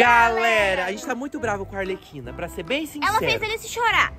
Galera, a gente tá muito bravo com a Arlequina, pra ser bem sincero. Ela fez ele se chorar.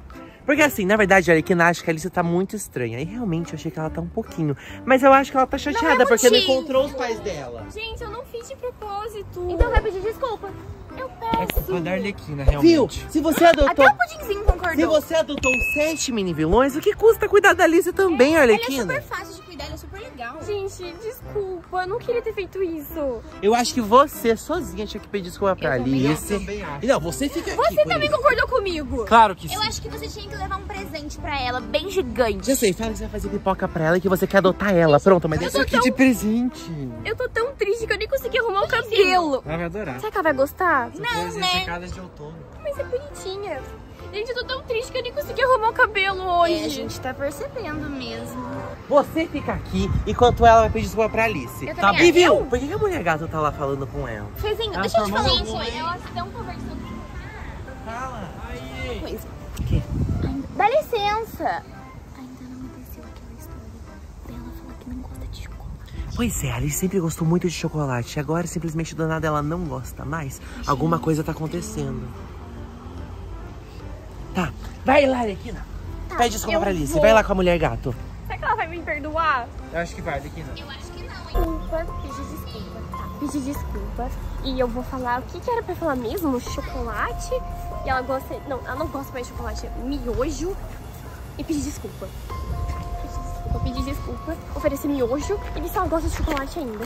Porque assim, na verdade, a Arlequina acha que a Alicia tá muito estranha. E realmente, eu achei que ela tá um pouquinho. Mas eu acho que ela tá chateada, não é porque não encontrou os pais dela. Gente, eu não fiz de propósito. Então vai pedir desculpa. Eu peço. É culpa da Arlequina, realmente. Viu? Se você adotou... Até o pudinzinho concordou. Se você adotou 7 mini vilões, o que custa cuidar da Alicia também, Arlequina? Ela é super fácil de cuidar, ela é super legal. Gente, desculpa, eu não queria ter feito isso. Eu acho que você, sozinha, tinha que pedir desculpa pra Alicia. Eu também acho. Não, você fica aqui. Você também concordou comigo. Claro que sim. Eu acho que você tinha que levar um presente pra ela, bem gigante. Eu sei, fala que você vai fazer pipoca pra ela e que você quer adotar ela. Pronto, mas isso aqui de presente. Eu tô tão triste que eu nem consegui arrumar o cabelo. Ela vai adorar. Será que ela vai gostar? Não, né? De outono. Mas é bonitinha. Gente, eu tô tão triste que eu nem consegui arrumar o cabelo hoje. É, a gente tá percebendo mesmo. Você fica aqui, enquanto ela vai pedir desculpa pra Alice. Eu tá bom. E viu? Por que a mulher gato tá lá falando com ela? Fezinho, deixa eu te falar uma coisa. Elas estão conversando com ela. Fala. Aí. Uma coisa. O quê? Dá licença. Ainda não aconteceu aquela história dela falar que não gosta de chocolate. Pois é, a Alice sempre gostou muito de chocolate. Agora, simplesmente, do nada, ela não gosta mais. Gente, alguma coisa tá acontecendo. Tá, vai lá, Arlequina. Tá, pede desculpa pra Alice. Vai lá com a mulher gato. Será que ela vai me perdoar? Eu acho que vai, Arlequina. Eu acho que não, hein? Desculpa, pedi desculpa. Tá, pedi desculpa. E eu vou falar o que que era pra falar mesmo? Chocolate. E ela gosta... Não, ela não gosta mais de chocolate. Miojo. E pedi desculpa. Pedir desculpa, oferecer miojo e ver se ela gosta de chocolate ainda.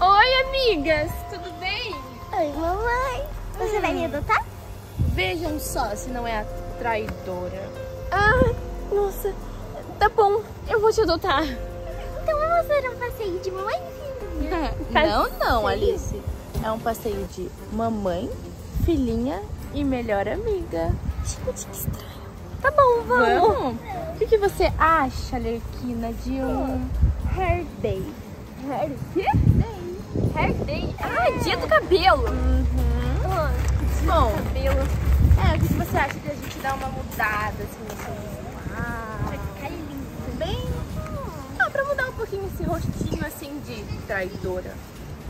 Oi, amigas, tudo bem? Oi, mamãe. Você vai me adotar? Vejam só se não é a traidora. Ah, nossa, tá bom, eu vou te adotar. Então vamos fazer um passeio de mamãe e filhinha? Não, Alice. É um passeio de mamãe, filhinha e melhor amiga. Gente, que estranho. Tá bom, vamos. O que você acha, Arlequina, de um hair day? Hair quê? Day. Hair day? Ah, dia do cabelo. Bom, cabelo. É, o que você acha de a gente dar uma mudada, assim, no seu rosto? Vai ficar lindo, bem? Ah, pra mudar um pouquinho esse rostinho, assim, de traidora.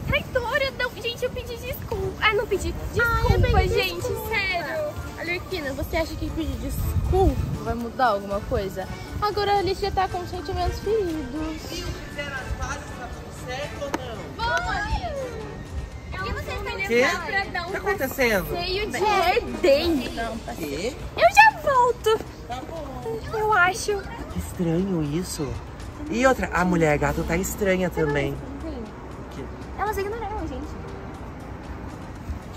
Traidora? Não, gente, eu pedi desculpa. Ah, não pedi desculpa, gente, sério. Arlequina, você acha que pedir desculpa vai mudar alguma coisa? Agora a Alice já tá com sentimentos feridos. Se fizer as bases, tá tudo certo ou não? Vamos, Alice! O que você está levando pra dar um passeio? O que tá acontecendo? Passeio de herdei. Eu já volto. Tá bom. Eu acho. Que estranho isso. E outra, a mulher gato tá estranha também. Elas ignoraram a gente.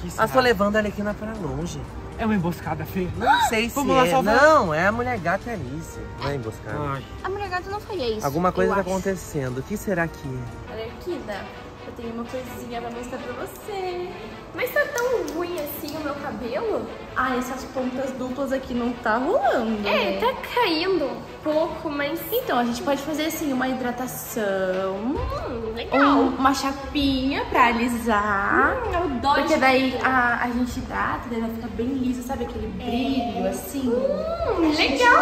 Elas estão levando a Arlequina pra longe. É uma emboscada, Fê? Não sei se é. Não, é a mulher gato e a Alice. Não é emboscada. Ai. A mulher gato não faria isso. Alguma coisa tá acontecendo. O que será que é? Arlequina, eu tenho uma coisinha pra mostrar pra você. Mas tá tão ruim assim o meu cabelo? Ah, essas pontas duplas aqui não tá rolando. É, tá caindo um pouco, mas... Então, a gente pode fazer assim, uma hidratação. Legal. Uma chapinha pra alisar. Eu adoro. Porque daí a gente hidrata, daí ela fica bem lisa, sabe? Aquele brilho, assim. Legal.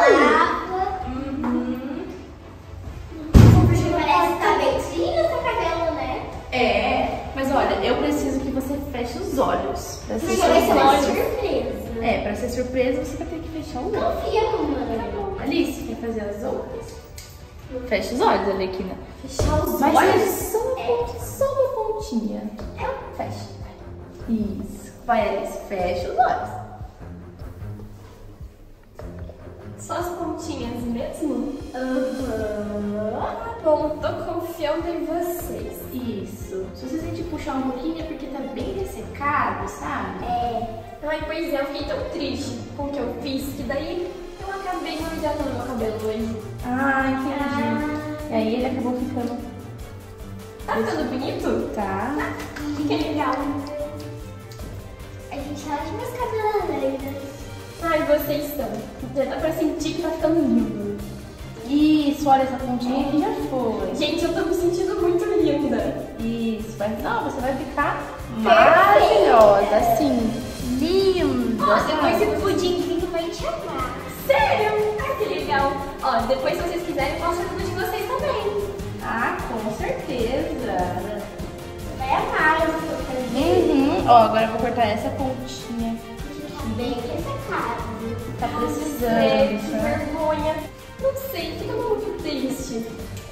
Porque parece que tá bem seu cabelo, né? É. Mas olha, eu preciso que você feche os olhos. Pra ser surpresa. É, pra ser surpresa você vai ter que fechar o olho. Confia, mamãe. Alice, quer fazer as outras? Fecha os olhos, Arlequina. Fechar os olhos? Olha só uma pontinha. É, fecha. Isso. Vai, Alice, fecha os olhos. Só as pontinhas mesmo? Tá bom, tô confiando em vocês. Isso. Se vocês têm que puxar um pouquinho é porque tá bem ressecado, sabe? É. Ai, pois é, eu fiquei tão triste com o que eu fiz, que daí eu acabei molhando meu cabelo hoje. Ah, entendi. E aí ele acabou ficando... Tá tudo bonito? Tá. Fica legal. A gente tá de meus cabelos ainda. Ai, vocês são. Já dá pra sentir que tá ficando lindo. Isso, olha essa pontinha que já foi. Gente, eu tô me sentindo muito linda. Isso, mas não, você vai ficar maravilhosa, assim. Linda. Ó, depois o pudimzinho vai te amar. Sério? Ai, que legal. Ó, depois se vocês quiserem, eu posso ajudar de vocês também. Ah, com certeza. Vai amar, eu tô feliz. Ó, agora eu vou cortar essa pontinha. Bem ressecado. Tá precisando. Que vergonha. Não sei, fica muito triste.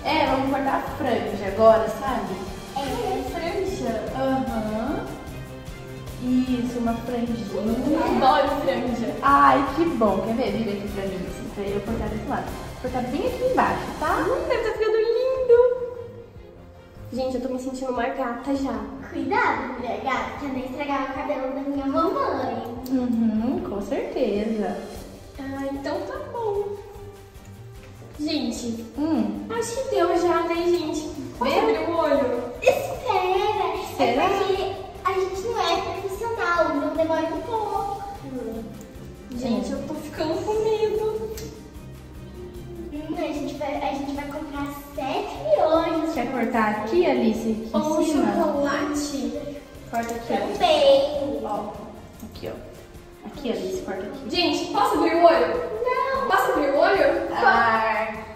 É, vamos cortar a franja agora, sabe? É, franja. Aham. Isso, uma franjinha. Adoro franja. Ai, que bom. Quer ver? Vira aqui pra mim, assim, pra eu cortar desse lado. Vou cortar bem aqui embaixo, tá? Deve estar ficando lindo. Gente, eu tô me sentindo uma gata já. Cuidado, mulher gata, pra não estragar o cabelo da minha mamãe. Uhum, com certeza. Ah, então tá bom. Gente, acho que deu já, né, gente? Pode abrir o olho? Espera. Será? É porque a gente não é profissional, não demora um pouco. Gente, eu tô ficando com medo. A gente vai comprar 7 miolos. Quer cortar aqui, Alice? Aqui ou chocolate. Corta aqui, também. Ó, aqui, ó. Aqui, Alice, corta aqui. Gente, posso abrir o olho? Não. Posso abrir o olho? Claro.